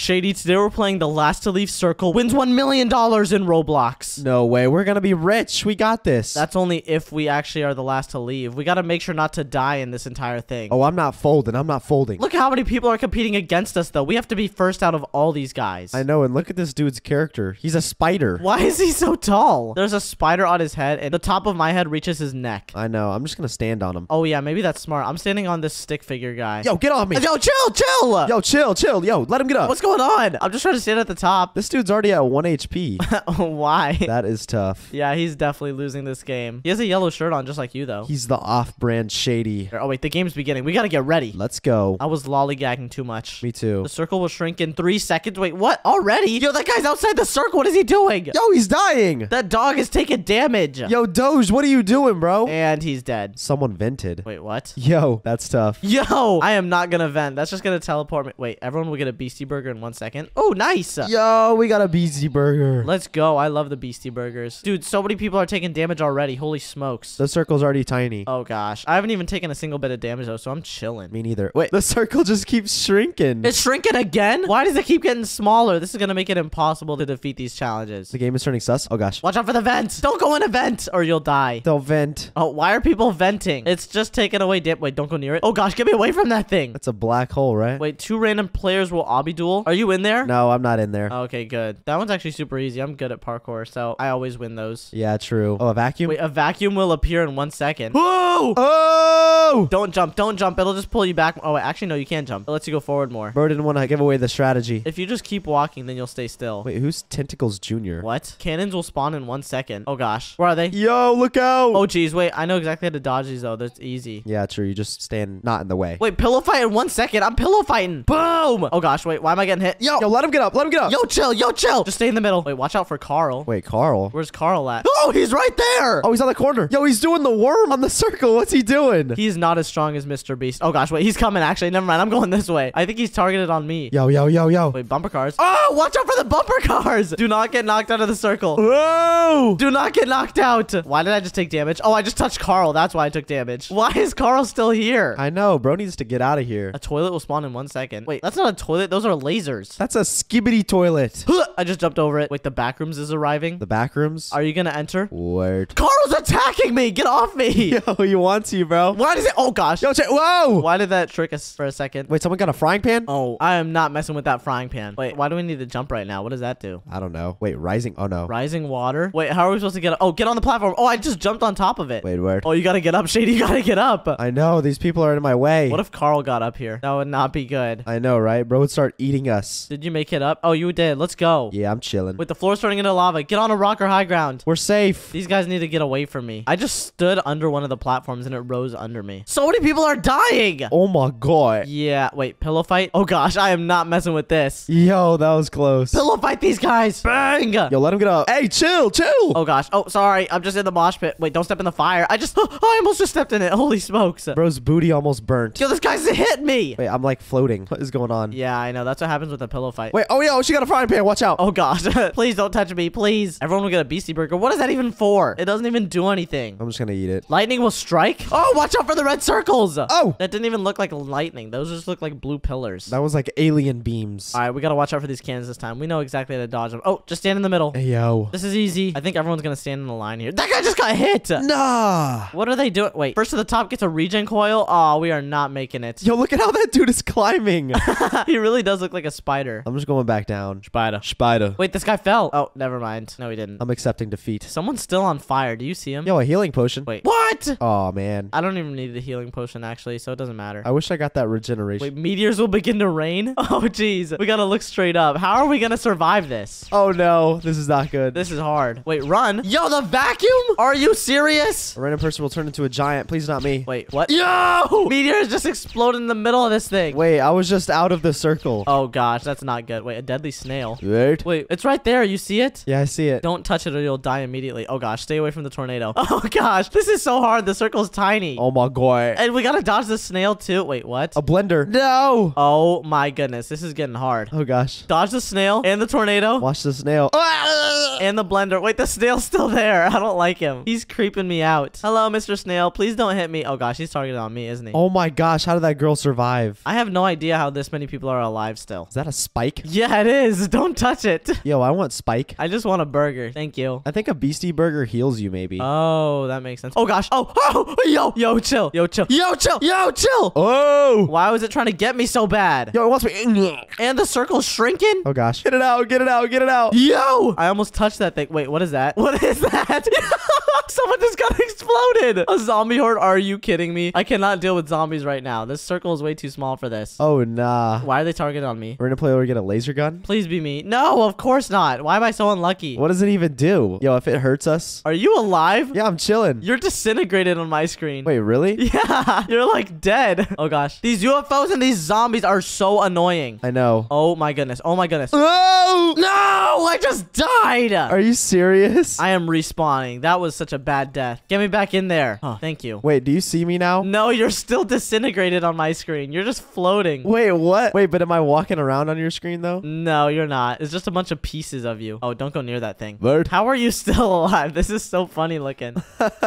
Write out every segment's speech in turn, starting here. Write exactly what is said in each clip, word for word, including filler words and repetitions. Shady, today we're playing The Last to Leave Circle. Wins one million dollars in Roblox. No way. We're going to be rich. We got this. That's only if we actually are the last to leave. We got to make sure not to die in this entire thing. Oh, I'm not folding. I'm not folding. Look how many people are competing against us, though. We have to be first out of all these guys. I know, and look at this dude's character. He's a spider. Why is he so tall? There's a spider on his head, and the top of my head reaches his neck. I know. I'm just going to stand on him. Oh, yeah. Maybe that's smart. I'm standing on this stick figure guy. Yo, get off me. Yo, chill, chill. Yo, chill, chill. Yo, let him get up. What's going on? I'm just trying to stand at the top. This dude's already at one H P. Why? That is tough. Yeah, he's definitely losing this game. He has a yellow shirt on just like you, though. He's the off-brand Shady. Oh, wait. The game's beginning. We got to get ready. Let's go. I was lollygagging too much. Me too. The circle will shrink in three seconds. Wait, what? Already? Yo, that guy's outside the circle. What is he doing? Yo, he's dying. That dog is taking damage. Yo, Doge, what are you doing, bro? And he's dead. Someone vented. Wait, what? Yo, that's tough. Yo, I am not going to vent. That's just going to teleport me. Wait, everyone will get a Beastie Burger in one second. Oh, nice. Yo, we got a Beastie Burger. Let's go. I love the Beastie Burgers. Dude, so many people are taking damage already. Holy smokes. The circle's already tiny. Oh, gosh. I haven't even taken a single bit of damage, though, so I'm chilling. Me neither. Wait, the circle just keeps shrinking. It's shrinking again? Why does it keep getting smaller? This is going to make it impossible to defeat these challenges. The game is turning sus. Oh, gosh. Watch out for the vents. Don't go in a vent or you'll die. They'll vent. Oh, why are people venting? It's just taking away damage. Wait, don't go near it. Oh, gosh. Get me away from that thing. That's a black hole, right? Wait, two random players will obby duel. Are you in there? No, I'm not in there. Okay, good. That one's actually super easy. I'm good at parkour, so I always win those. Yeah, true. Oh, a vacuum? Wait, a vacuum will appear in one second. Whoa! Oh! Don't jump. Don't jump. It'll just pull you back. Oh, wait, actually, no, you can't jump. It lets you go forward more. Bro didn't want to give away the strategy. If you just keep walking, then you'll stay still. Wait, who's Tentacles Junior? What? Cannons will spawn in one second. Oh, gosh. Where are they? Yo, look out! Oh, geez. Wait, I know exactly how to dodge these, though. That's easy. Yeah, true. You just stand not in the way. Wait, pillow fight in one second. I'm pillow fighting. Boom! Oh, gosh. Wait, why am I getting hit? Yo! Yo, let him get up. Let him get up. Yo, chill. Yo, chill. Just stay in the middle. Wait, watch out for Carl. Wait, Carl? Where's Carl at? Oh, he's right there. Oh, he's on the corner. Yo, he's doing the worm on the circle. What's he doing? He's not as strong as Mister Beast. Oh, gosh. Wait, he's coming, actually. Never mind. I'm going this way. I think he's targeted on me. Yo, yo, yo, yo. Wait, bumper cars. Oh, watch out for the bumper cars. Do not get knocked out of the circle. Whoa. Do not get knocked out. Why did I just take damage? Oh, I just touched Carl. That's why I took damage. Why is Carl still here? I know. Bro needs to get out of here. A toilet will spawn in one second. Wait, that's not a toilet. Those are lasers. That's a skibidi toilet. I just jumped over it. Wait, the back rooms is arriving. The back rooms? Are you going to enter? Word. Carl's attacking me. Get off me. Yo, he wants you, bro. Why does it? Oh, gosh. Yo, whoa. Why did that trick us for a second? Wait, someone got a frying pan? Oh, I am not messing with that frying pan. Wait, why do we need to jump right now? What does that do? I don't know. Wait, rising. Oh, no. Rising water. Wait, how are we supposed to get up? Oh, get on the platform. Oh, I just jumped on top of it. Wait, word. Oh, you got to get up, Shady. You got to get up. I know. These people are in my way. What if Carl got up here? That would not be good. I know, right? Bro would start eating us. Did you make it up? Oh, you did. Let's go. Yeah, I'm chilling. Wait, the floor's turning into lava. Get on a rock or high ground. We're safe. These guys need to get away from me. I just stood under one of the platforms and it rose under me. So many people are dying. Oh my god. Yeah. Wait, pillow fight? Oh gosh, I am not messing with this. Yo, that was close. Pillow fight these guys. Bang. Yo, let him get up. Hey, chill, chill. Oh gosh. Oh, sorry. I'm just in the mosh pit. Wait, don't step in the fire. I just, oh, I almost just stepped in it. Holy smokes. Bro's booty almost burnt. Yo, this guy's hit me. Wait, I'm like floating. What is going on? Yeah, I know. That's what happens with a pillow fight. Wait, oh yo, she got a frying pan. Watch out. Oh gosh. Please don't touch me. Please. Everyone will get a Beastie Burger. What is that even for? It doesn't even do anything. I'm just gonna eat it. Lightning will strike. Oh, watch out for the red circles. Oh, that didn't even look like lightning. Those just look like blue pillars. That was like alien beams. All right, we gotta watch out for these cans this time. We know exactly how to dodge them. Oh, just stand in the middle. Hey, yo. This is easy. I think everyone's gonna stand in the line here. That guy just got hit. Nah. What are they doing? Wait, first to the top gets a regen coil. Oh, we are not making it. Yo, look at how that dude is climbing. He really does look like a spider. I'm just going back down. Spider. Spider. Wait, this guy fell. Oh, never mind. No, he didn't. I'm accepting defeat. Someone's still on fire. Do you see him? Yo, a healing potion. Wait. What? Oh, man. I don't even need the healing potion, actually, so it doesn't matter. I wish I got that regeneration. Wait, meteors will begin to rain? Oh, geez. We gotta look straight up. How are we gonna survive this? Oh, no. This is not good. This is hard. Wait, run. Yo, the vacuum? Are you serious? A random person will turn into a giant. Please, not me. Wait, what? Yo! Meteors just exploded in the middle of this thing. Wait, I was just out of the circle. Oh, gosh. That's not good. Wait, a deadly snail. Right? Wait, it's right there. You see it? Yeah, I see it. Don't touch it or you'll die immediately. Oh, gosh. Stay away from the tornado. Oh, gosh. This is so hard. The circle's tiny. Oh, my God. And we gotta dodge the snail, too. Wait, what? A blender. No. Oh, my goodness. This is getting hard. Oh, gosh. Dodge the snail and the tornado. Watch the snail. And the blender. Wait, the snail's still there. I don't like him. He's creeping me out. Hello, Mister Snail. Please don't hit me. Oh, gosh. He's targeted on me, isn't he? Oh, my gosh. How did that girl survive? I have no idea how this many people are alive still. Is that a spike? Yeah, it is. Don't touch it. Yo, I want spike. I just want a burger. Thank you. I think a Beastie Burger heals you, maybe. Oh, that makes sense. Oh, gosh. Oh, oh, yo, yo, chill. Yo, chill. Yo, chill. Yo, chill. Oh. Why was it trying to get me so bad? Yo, it wants me. And the circle's shrinking. Oh, gosh. Get it out. Get it out. Get it out. Yo. I almost touched that thing. Wait, what is that? What is that? Someone just got exploded. A zombie horde? Are you kidding me? I cannot deal with zombies right now. This circle is way too small for this. Oh, nah. Why are they targeted on me? We're gonna play where we get a laser gun? Please be me. No, of course not. Why am I so unlucky? What does it even do? Yo, if it hurts us. Are you alive? Yeah, I'm chilling. You're disintegrated on my screen. Wait, really? Yeah. You're like dead. Oh, gosh. These U F Os and these zombies are so annoying. I know. Oh, my goodness. Oh, my goodness. Oh! No! I just died! Are you serious? I am respawning. That was such a bad death. Get me back in there. Oh, thank you. Wait, do you see me now? No, you're still disintegrated on my screen. You're just floating. Wait, what? Wait, but am I walking around on your screen, though? No, you're not. It's just a bunch of pieces of you. Oh, don't go near that thing. Bird. How are you still alive? This is so funny looking.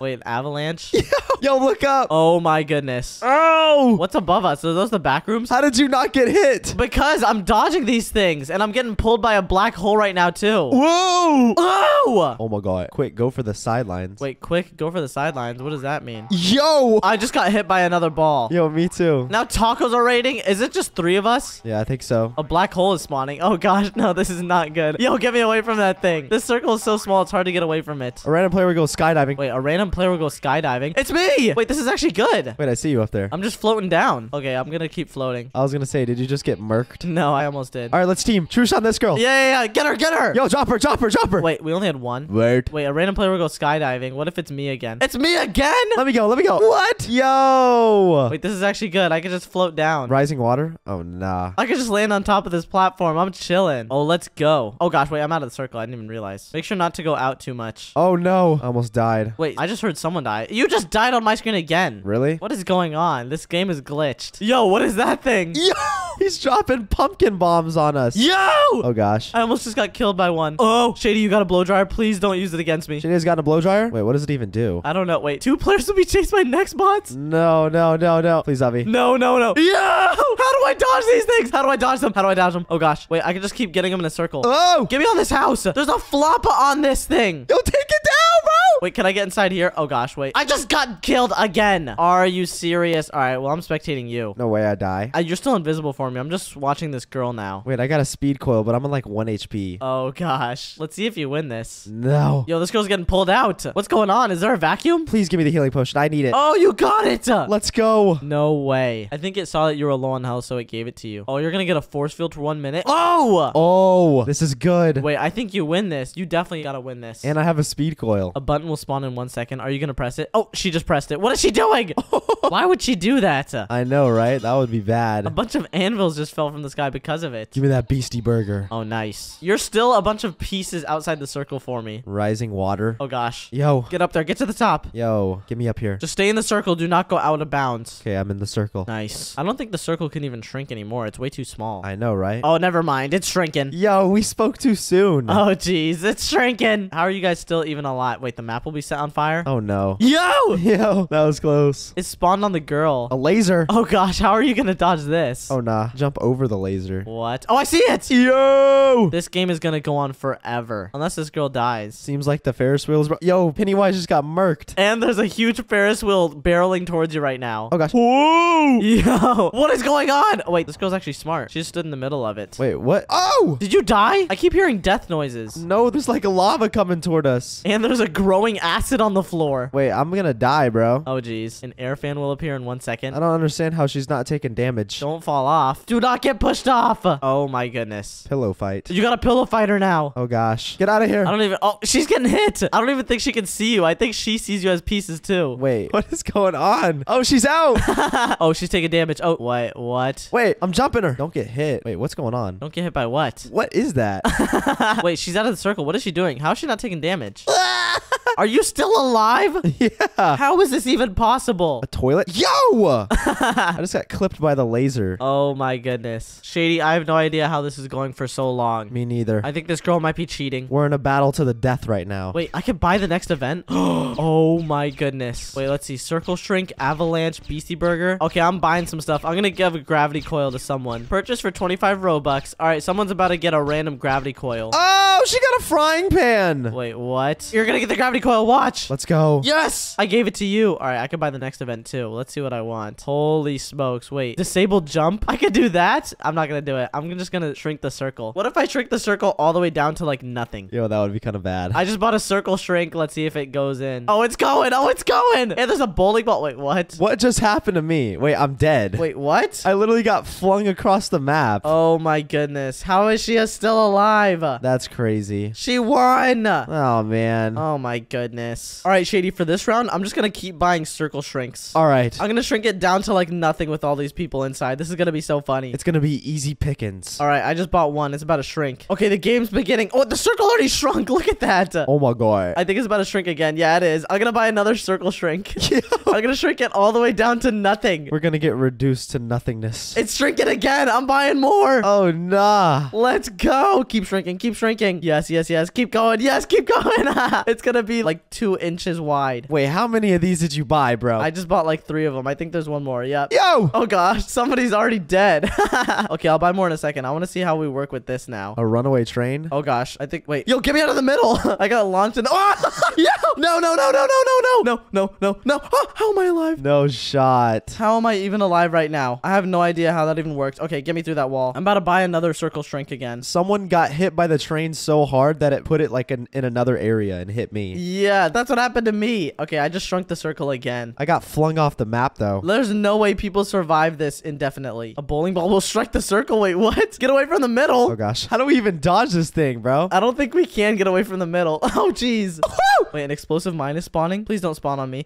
Wait, avalanche? Yo, yo, look up. Oh, my goodness. Oh! What's above us? Are those the back rooms? How did you not get hit? Because I'm dodging these things, and I'm getting pulled by a black hole right now, too. Whoa! Oh! Oh, my God. Quick, go for the sidelines. Wait, quick, go for the sidelines. What does that mean? Yo! I just got hit by another ball. Yo, me too. Now tacos are raiding. Is it just three of us? Yeah, I think so. A black hole is spawning. Oh, gosh. No, this is not good. Yo, get me away from that thing. This circle is so small, it's hard to get away from it. A random player will go skydiving. Wait, a random player will go skydiving? It's me! Wait, this is actually good. Wait, I see you up there. I'm just floating down. Okay, I'm gonna keep floating. I was gonna say, did you just get murked? No, I almost did. All right, let's team. Truce on this girl. Yeah, yeah, yeah. Get her, get her. Yo, drop her, drop her, drop her. Wait, we only had one. Word. Wait, a random player will go skydiving. What if it's me again? It's me again? Let me go, let me go. What? Yo. Wait, this is actually good. I can just float down. Rising water? Oh, nah. I can just land on top of this platform. I'm chilling. Oh, let's go. Oh, gosh. Wait, I'm out of the circle. I didn't even realize. Make sure not to go out too much. Oh, no. I almost died. Wait, I just heard someone die. You just died on my screen again. Really? What is going on? This game is glitched. Yo, what is that thing? Yo! He's dropping pumpkin bombs on us. Yo! Oh, gosh. I almost just got killed by one. Oh, Shady, you got a blow dryer? Please don't use it against me. Shady's got a blow dryer? Wait, what does it even do? I don't know. Wait, two players will be chased by next bots? No, no, no, no. Please, Avi. No, no, no. Yo! How do I dodge these things? How do I dodge them? How do I dodge them? Oh, gosh. Wait, I can just keep getting them in a circle. Oh! Get me on this house. There's a floppa on this thing. Yo, take it down, bro! Wait, can I get inside here? Oh, gosh, wait. I just got killed again. Are you serious? All right, well, I'm spectating you. No way I die. Uh, you're still invisible for me. I'm just watching this girl now. Wait, I got a speed coil, but I'm on like one H P. Oh, gosh. Let's see if you win this. No. Yo, this girl's getting pulled out. What's going on? Is there a vacuum? Please give me the healing potion. I need it. Oh, you got it. Let's go. No way. I think it saw that you were low on health, so it gave it to you. Oh, you're going to get a force field for one minute. Oh! Oh, this is good. Wait, I think you win this. You definitely got to win this. And I have a speed coil. A button will spawn in one second. Are you going to press it? Oh, she just pressed it. What is she doing? Why would she do that? I know, right? That would be bad. A bunch of anvils just fell from the sky because of it. Give me that Beastie Burger. Oh, nice. You're still a bunch of pieces outside the circle for me. Rising water. Oh, gosh. Yo. Get up there. Get to the top. Yo. Get me up here. Just stay in the circle. Do not go out of bounds. Okay, I'm in the circle. Nice. I don't think the circle can even shrink anymore. It's way too small. I know, right? Oh, never mind. It's shrinking. Yo, we spoke too soon. Oh, geez. It's shrinking. How are you guys still even alive? Wait, the map will be set on fire? Oh, no. Yo! Yo, that was close. It spawned on the girl. A laser. Oh, gosh. How are you going to dodge this? Oh, nah. Jump over the laser. What? Oh, I see it. Yo! This game is going to go on forever. Unless this girl dies. Seems like the Ferris wheel's... Yo, Pennywise just got murked. And there's a huge Ferris wheel barreling towards you right now. Oh, gosh. Whoa! Yo! What is going on? Oh, wait. This girl's actually smart. She just stood in the middle of it. Wait, what? Oh! Did you die? I keep hearing death noises. No, there's like a lava coming toward us. And there's a growing acid on the floor. Wait, I'm gonna die, bro. Oh, geez. An air fan will appear in one second. I don't understand how she's not taking damage. Don't fall off. Do not get pushed off. Oh, my goodness. Pillow fight. You got a pillow fighter now. Oh, gosh. Get out of here. I don't even... Oh, she's getting hit. I don't even think she can see you. I think she sees you as pieces, too. Wait, what is going on? Oh, she's out. Oh, she's taking damage. Oh, wait, what? Wait, I'm jumping her. Don't get hit. Wait, what's going on? Don't get hit by what? What is that? Wait, she's out of the circle. What is she doing? How is she not taking damage? Are you still alive? Yeah. How is this even possible? A toilet? Yo! I just got clipped by the laser. Oh my goodness. Shady, I have no idea how this is going for so long. Me neither. I think this girl might be cheating. We're in a battle to the death right now. Wait, I can buy the next event? Oh my goodness. Wait, let's see. Circle shrink, avalanche, Beastie Burger. Okay, I'm buying some stuff. I'm gonna give a gravity coil to someone. Purchase for twenty-five Robux. All right, someone's about to get a random gravity coil. Oh, she got a frying pan. Wait, what? You're gonna get the gravity coil. Watch. Let's go. Yes! I gave it to you. All right, I can buy the next event too. Let's see what I want. Holy smokes. Wait, disable jump? I could do that? I'm not gonna do it. I'm just gonna shrink the circle. What if I shrink the circle all the way down to like nothing? Yo, that would be kind of bad. I just bought a circle shrink. Let's see if it goes in. Oh, it's going. Oh, it's going. And there's a bowling ball. Wait, what? What just happened to me? Wait, I'm dead. Wait, what? I literally got flung across the map. Oh my goodness. How is she still alive? That's crazy. She won. Oh man. Oh my goodness. All right, Shady, for this round, I'm just gonna keep buying circle shrinks. All right. I'm gonna shrink it down to like nothing with all these people inside. This is gonna be so funny. It's gonna be easy pickings. All right, I just bought one. It's about to shrink. Okay, the game's beginning. Oh, the circle already shrunk. Look at that. Oh my god. I think it's about to shrink again. Yeah, it is. I'm gonna buy another circle shrink. I'm gonna shrink it all the way down to nothing. We're gonna get reduced to nothingness. It's shrinking again. I'm buying more. Oh nah. Let's go. Keep shrinking. Keep shrinking. Yes, yes, yes. Keep going. Yes, keep going. It's gonna be like two inches wide. Wait, how many of these did you buy, bro? I just bought like three of them. I think there's one more. Yep. Yo! Oh gosh, somebody's already dead. Okay, I'll buy more in a second. I want to see how we work with this now. A runaway train? Oh gosh, I think. Wait, yo, get me out of the middle. I got launched in. Oh! Yo! No, no, no, no, no, no, no, no, no, no, no. How am I alive? No shot. How am I even alive right now? I have no idea how that even works. Okay, get me through that wall. I'm about to buy another circle shrink again. Someone got hit by the train so hard that it put it like in, in another area and hit me. Yeah, that's what happened to me. Okay, I just shrunk the circle again. I got flung off the map though. There's no way people survive this indefinitely. A bowling ball will strike the circle. Wait, what? Get away from the middle. Oh gosh. How do we even dodge this thing, bro? I don't think we can get away from the middle. Oh jeez. Wait, an explosive mine is spawning? Please don't spawn on me.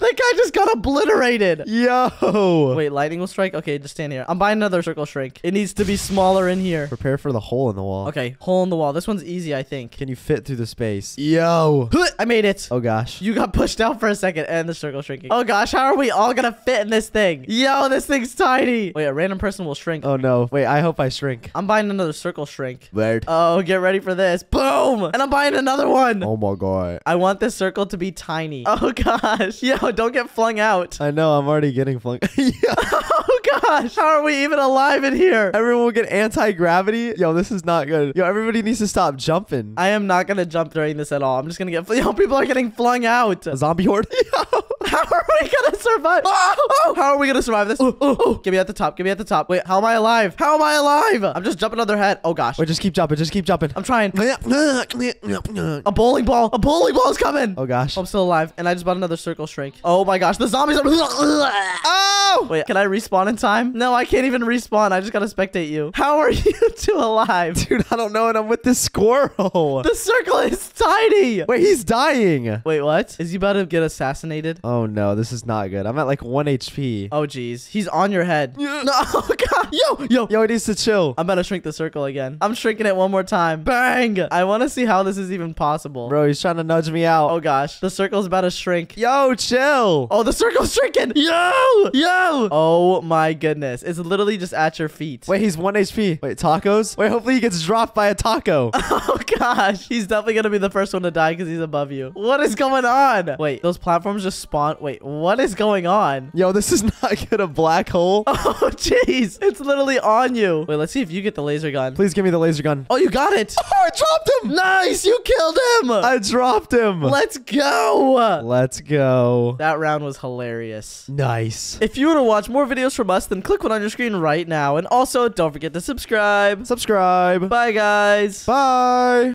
That guy just got obliterated. Yo. Wait, lightning will strike? Okay, just stand here. I'm buying another circle shrink. It needs to be smaller in here. Prepare for the hole in the wall. Okay, hole in the wall. This one's easy, I think. Can you fit through the space? Yo. I made it. Oh, gosh. You got pushed out for a second and the circle shrinking. Oh, gosh. How are we all going to fit in this thing? Yo, this thing's tiny. Wait, a random person will shrink. Oh, no. Wait, I hope I shrink. I'm buying another circle shrink. Weird. Oh, get ready for this. Boom. And I'm buying another one. Oh, my God. I want this circle to be tiny. Oh, gosh. Yo. Don't get flung out. I know. I'm already getting flung. Yeah. Oh, gosh. How are we even alive in here? Everyone will get anti-gravity. Yo, this is not good. Yo, everybody needs to stop jumping. I am not going to jump during this at all. I'm just going to get... Yo, people are getting flung out. A zombie horde? Yo. How are we going to survive? Oh, oh. How are we going to survive this? Oh, oh, oh. Get me at the top. Get me at the top. Wait, how am I alive? How am I alive? I'm just jumping on their head. Oh, gosh. Wait, just keep jumping. Just keep jumping. I'm trying. A bowling ball. A bowling ball is coming. Oh, gosh. I'm still alive. And I just bought another circle shrink. Oh my gosh, the zombies are... Oh! Wait, can I respawn in time? No, I can't even respawn. I just gotta spectate you. How are you two alive? Dude, I don't know, and I'm with this squirrel. The circle is tiny. Wait, he's dying. Wait, what? Is he about to get assassinated? Oh no, this is not good. I'm at like one H P. Oh geez, he's on your head. No, oh god. Yo, yo. Yo, it needs to chill. I'm about to shrink the circle again. I'm shrinking it one more time. Bang! I want to see how this is even possible. Bro, he's trying to nudge me out. Oh gosh, the circle's about to shrink. Yo, chill. Oh, the circle's shrinking. Yo, yo. Oh my goodness. It's literally just at your feet. Wait, he's one H P. Wait, tacos? Wait, hopefully he gets dropped by a taco. Oh gosh. He's definitely going to be the first one to die because he's above you. What is going on? Wait, those platforms just spawned. Wait, what is going on? Yo, this is not good. A black hole. Oh jeez. It's literally on you. Wait, let's see if you get the laser gun. Please give me the laser gun. Oh, you got it. Oh, I dropped him. Nice. You killed him. I dropped him. Let's go. Let's go. That round was hilarious. Nice. If you want to watch more videos from us, then click one on your screen right now. And also, don't forget to subscribe. Subscribe. Bye, guys. Bye.